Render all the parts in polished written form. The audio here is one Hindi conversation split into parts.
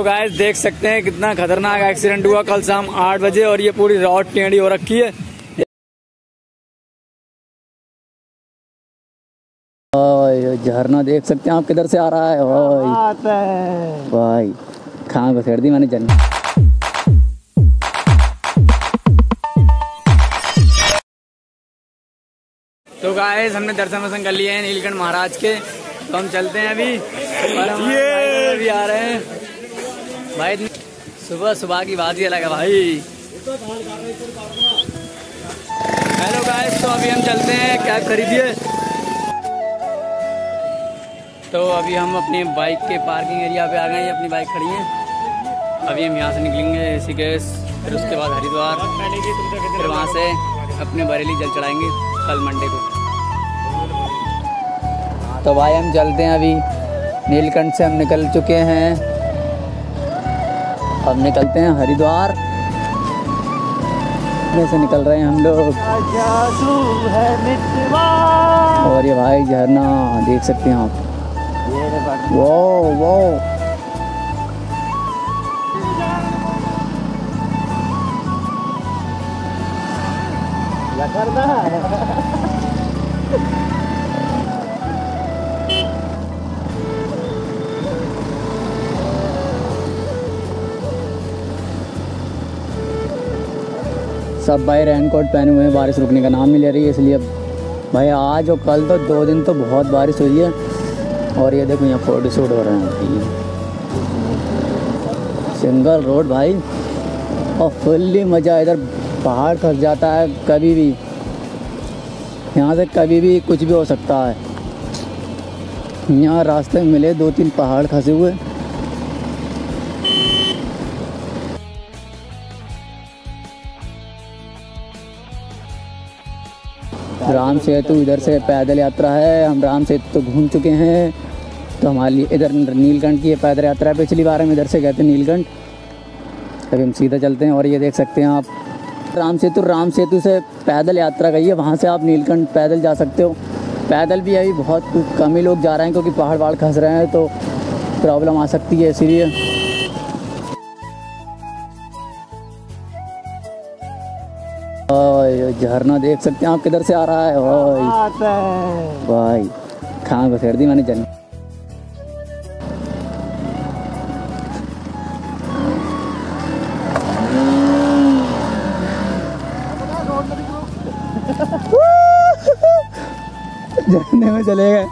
तो गाइस देख सकते हैं कितना खतरनाक एक्सीडेंट हुआ कल शाम 8 बजे और ये पूरी रोड टेढ़ी हो रखी है। झरना देख सकते हैं आप किधर से आ रहा है। ओए भाई खान को छेड़ दी मैंने जन्म। तो गाइस हमने दर्शन वर्शन कर लिए हैं नीलकंठ महाराज के, तो हम चलते हैं अभी। ये भी आ रहे हैं भाई, सुबह सुबह की बात ही अलग है भाई। हेलो गाइस, तो अभी हम चलते हैं, कैब खरीदिए। तो अभी हम अपनी बाइक के पार्किंग एरिया पे आ गए हैं, अपनी बाइक खड़ी है। अभी हम यहाँ से निकलेंगे इसी केस, फिर उसके बाद हरिद्वार, फिर वहाँ से अपने बरेली जल चढ़ाएंगे कल मंडे को। तो भाई हम चलते हैं अभी, नीलकंठ से हम निकल चुके हैं, अब निकलते हैं हरिद्वार। वैसे निकल रहे हैं हम लोग। और ये भाई झरना देख सकते हैं आप, वो सब भाई रेनकोट पहने हुए हैं, बारिश रुकने का नाम नहीं ले रही है। इसलिए अब भाई आज और कल तो 2 दिन तो बहुत बारिश हुई है। और ये देखो यहाँ फोटोशूट हो रहे हैं, सिंगल रोड भाई और फुल्ली मज़ा। इधर पहाड़ धंस जाता है कभी भी, यहाँ से कभी भी कुछ भी हो सकता है। यहाँ रास्ते में मिले 2-3 पहाड़ खसे हुए। राम सेतु इधर से पैदल यात्रा है, हम राम सेतु तो घूम चुके हैं। तो हमारे लिए इधर नीलकंठ की पैदल यात्रा है, पिछली बार हम इधर से गए थे नीलकंठ। अभी हम सीधा चलते हैं। और ये देख सकते हैं आप राम सेतु से पैदल यात्रा गई है, वहाँ से आप नीलकंठ पैदल जा सकते हो। पैदल भी अभी बहुत कम ही लोग जा रहे हैं क्योंकि पहाड़ वाड़ खस रहे हैं तो प्रॉब्लम आ सकती है, इसीलिए। झरना देख सकते हैं आप किधर से आ रहा है। ओए भाई खान को छेड़ दी मैंने जन्म। झरने में चले गए।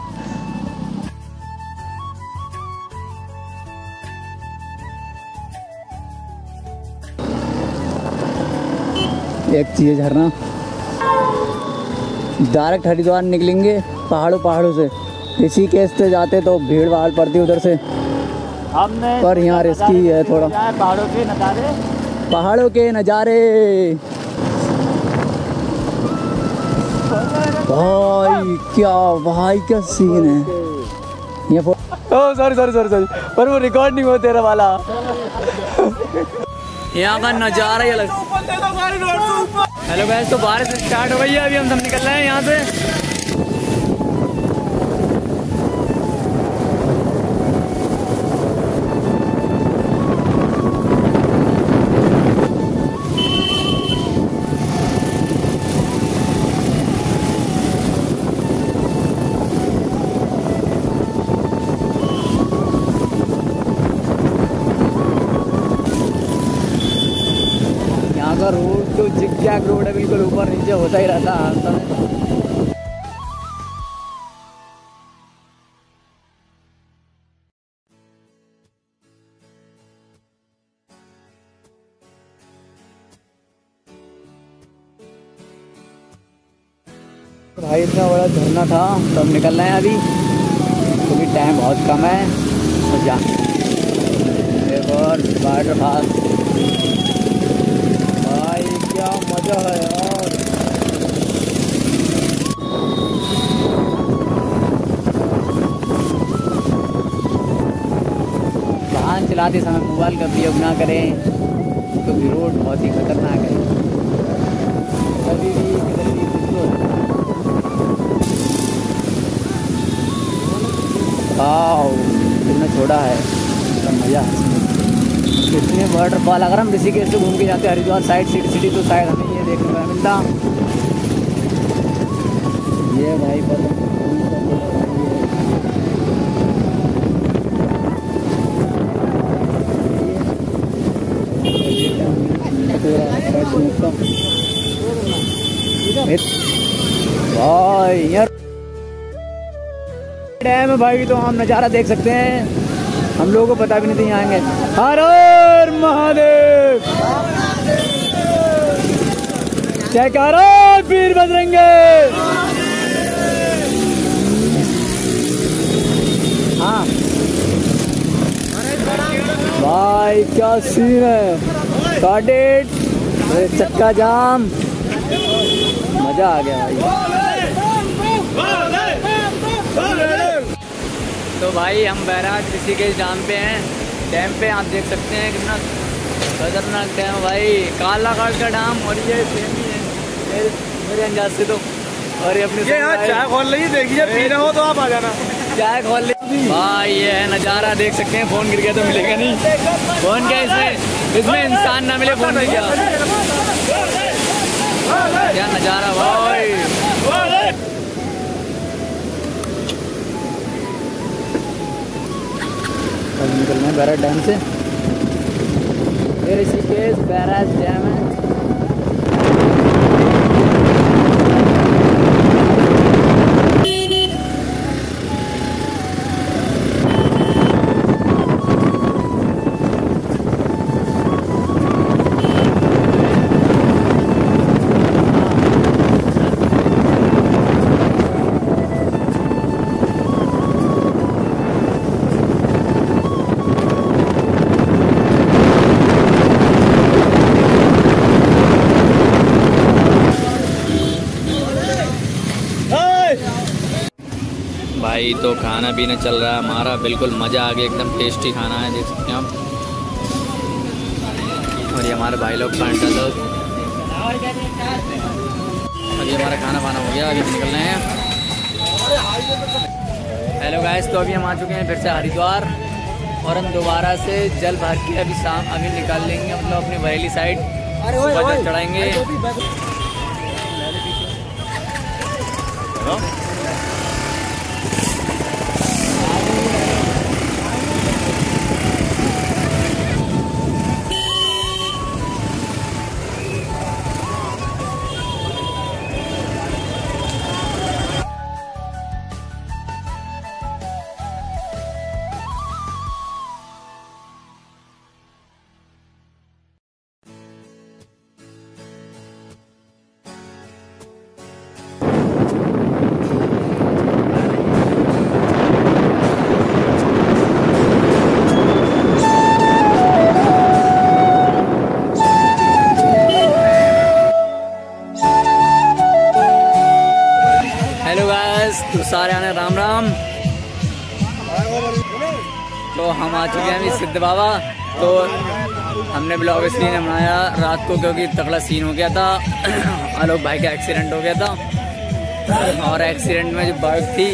एक चीज झरना, डायरेक्ट हरिद्वार निकलेंगे पहाड़ों से। इसी केस से जाते तो भीड़ भाड़ पड़ती उधर से, पर यहाँ रिस्की है थोड़ा। पहाड़ों के नज़ारे भाई क्या सीन है ये। ओह सॉरी पर वो रिकॉर्ड नहीं हुआ तेरा वाला। यहाँ का नज़ारा ही अलग। हेलो गाइस, तो बारिश स्टार्ट हो गई है, अभी हम सब निकल रहे हैं यहाँ से। रोड तो जिग-जैग रोड है, बिल्कुल ऊपर नीचे होता ही रहता है। भाई इतना बड़ा झरना था, तो हम निकल रहे हैं अभी क्योंकि टाइम बहुत कम है। तो जा एक और वाटरफॉल, क्या मजा है यार। वाहन चलाते समय मोबाइल का प्रयोग ना करें क्योंकि रोड बहुत ही खतरनाक है, कभी भी किधर भी कुछ हो सकता है। वाओ कितना छोटा है, मजा है। इसलिए वाटर फॉल, अगर हम ऋषिकेश से घूम के जाते हरिद्वार साइड सिटी तो शायद हमें ये देखने को मिलता। ये भाई पर डैम भाई, तो हम नज़ारा देख सकते हैं, हम लोगों को पता भी नहीं था आएंगे। हर हर महादेव, जयकारा वीर बजरंगे। हाँ भाई क्या सीन है, चक्का जाम, मजा आ गया भाई। तो भाई हम बैराज ऋषिकेश डैम पे हैं, डैम पे आप देख सकते हैं कितना खतरनाक डैम भाई, कालागढ़ का डैम। और ये सेम ही है मेरे अंदाज से तो। और ये अपने चाय खोल ली, देखिए पीना हो तो आप आ जाना, चाय खोल ली भाई। ये है नज़ारा देख सकते हैं, फोन गिर गया तो मिलेगा नहीं, फोन क्या इसमें इंसान ना मिले, फोन नहीं गया। क्या नजारा भाई, अब निकलना है बैराज डैम से। ऋषिकेश बैराज डैम है। भाई तो खाना पीना चल रहा है हमारा, बिल्कुल मज़ा आ गया, एकदम टेस्टी खाना है, देख सकते हैं आप। और ये हमारे भाई लोग कांटा लोग, और ये हमारा खाना वाना हो गया, आगे निकल रहे हैं। हेलो गाइस, तो अभी हम आ चुके हैं फिर से हरिद्वार, और हम दोबारा से जल भर के अभी शाम अभी निकाल लेंगे हम लोग अपनी बरेली साइड, पैदल चढ़ाएँगे। तो सारे आने राम राम। तो हम आ चुके हैं सिद्ध बाबा, तो हमने ब्लॉग इसलिए बनाया रात को क्योंकि तगड़ा सीन हो गया था, आलोक भाई का एक्सीडेंट हो गया था, और एक्सीडेंट में जो बाइक थी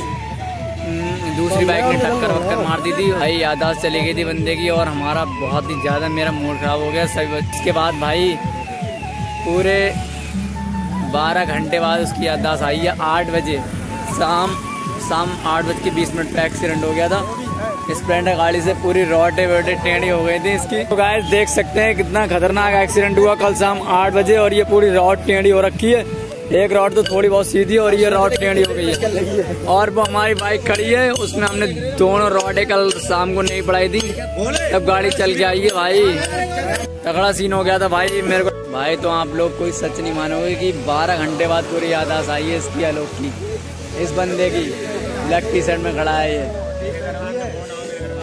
दूसरी बाइक ने टक्कर मार दी थी भाई, याददाश्त चली गई थी बंदे की, और हमारा बहुत ही ज़्यादा मेरा मूड ख़राब हो गया सभी। उसके बाद भाई पूरे 12 घंटे बाद उसकी याददाश्त आई है, 8 बजे शाम 8:20 पे एक्सीडेंट हो गया था। स्प्लेंडर गाड़ी से पूरी रोटे वोटे टेढ़ी हो गई थी इसकी। तो गाइस देख सकते हैं कितना खतरनाक एक्सीडेंट हुआ कल शाम 8 बजे, और ये पूरी रोड टेढ़ी हो रखी है, एक रोड तो थोड़ी बहुत सीधी और ये रोड टेढ़ी हो गई है। और वो हमारी बाइक खड़ी है, उसमें हमने दोनों रोडे कल शाम को नहीं पड़ाई थी, तब गाड़ी चल के आई है भाई, तगड़ा सीन हो गया था भाई मेरे को भाई। तो आप लोग कोई सच नहीं मानोगे कि 12 घंटे बाद पूरी याददाश्त आई है इसकी, आलोक की, इस बंदे की। ब्लैक टी शर्ट में खड़ा है ये,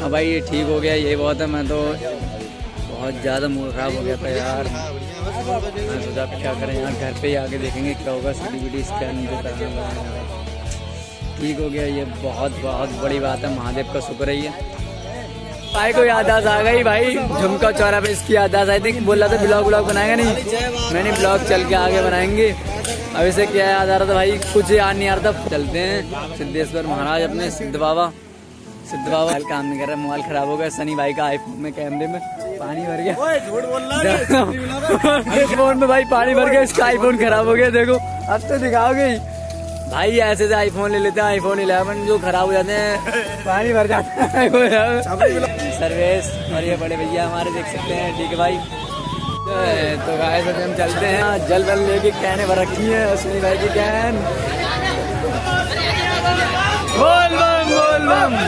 हाँ भाई ये ठीक हो गया ये बहुत है। मैं तो बहुत ज़्यादा मूड खराब हो गया था यार, मैं सोचा क्या करें यार, घर पे ही आके देखेंगे क्या होगा, सीसीटीवी स्कैन भी करना ठीक हो गया ये, बहुत बहुत बड़ी बात है, महादेव का शुक्र है। ये भाई को याददाश्त आ गई भाई, झुमका चौरा पे इसकी याददाश्त आई थी, बोल रहा था ब्लॉग व्लॉग बनाएगा नहीं, मैंने ब्लॉग चल के आगे बनाएंगे। अब इसे क्या याद आ रहा था भाई, कुछ याद नहीं आ रहा था। चलते हैं सिद्धेश्वर महाराज अपने सिद्ध बाबा। सिद्ध बाबा काम नहीं कर रहा, मोबाइल खराब हो गया, सनी भाई का आईफोन में कैमरे में, पानी भर गया। ओए झूठ बोल रहा है। फोन में भाई पानी भर गया, इसका आईफोन खराब हो गया। देखो अब तो दिखाओगे भाई, ऐसे से आईफोन ले लेते हैं, आईफोन 11 जो खराब हो जाते हैं, पानी भर जाता है सर्विस। और ये बड़े भैया हमारे देख सकते हैं, ठीक है भाई। तो गाइस हम चलते हैं, जल बल लेके कैने भर रखी है सनी भाई की कैन। बोल बम बोल बम।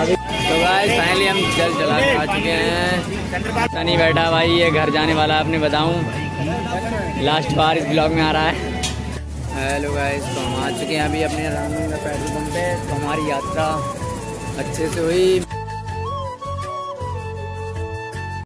अभी तो गाइस फाइनली हम जल चला के आ चुके हैं। सनी बैठा भाई, ये घर जाने वाला, आपने बताऊं लास्ट बार इस ब्लॉग में आ रहा है। हेलो गाइस, तो हम आ चुके हैं अभी अपने रामनगर पेट्रोल पंप पे। तो हमारी यात्रा अच्छे से हुई,